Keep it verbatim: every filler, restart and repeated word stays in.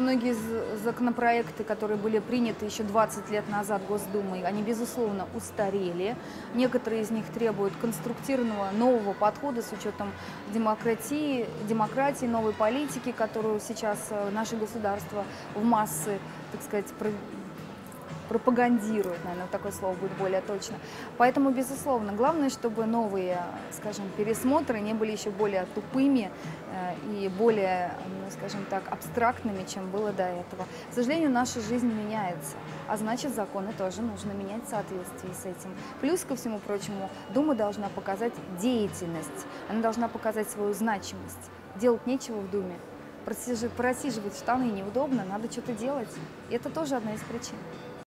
многие законопроекты, которые были приняты еще двадцать лет назад Госдумой, они, безусловно, устарели. Некоторые из них требуют конструктивного нового подхода с учетом демократии, демократии, новой политики, которую сейчас наше государство в массы, так сказать, пропагандирует, наверное, такое слово будет более точно. Поэтому, безусловно, главное, чтобы новые, скажем, пересмотры не были еще более тупыми и более, ну, скажем так, абстрактными, чем было до этого. К сожалению, наша жизнь меняется, а значит, законы тоже нужно менять в соответствии с этим. Плюс, ко всему прочему, Дума должна показать деятельность, она должна показать свою значимость. Делать нечего в Думе. Просиживать штаны неудобно, надо что-то делать. И это тоже одна из причин.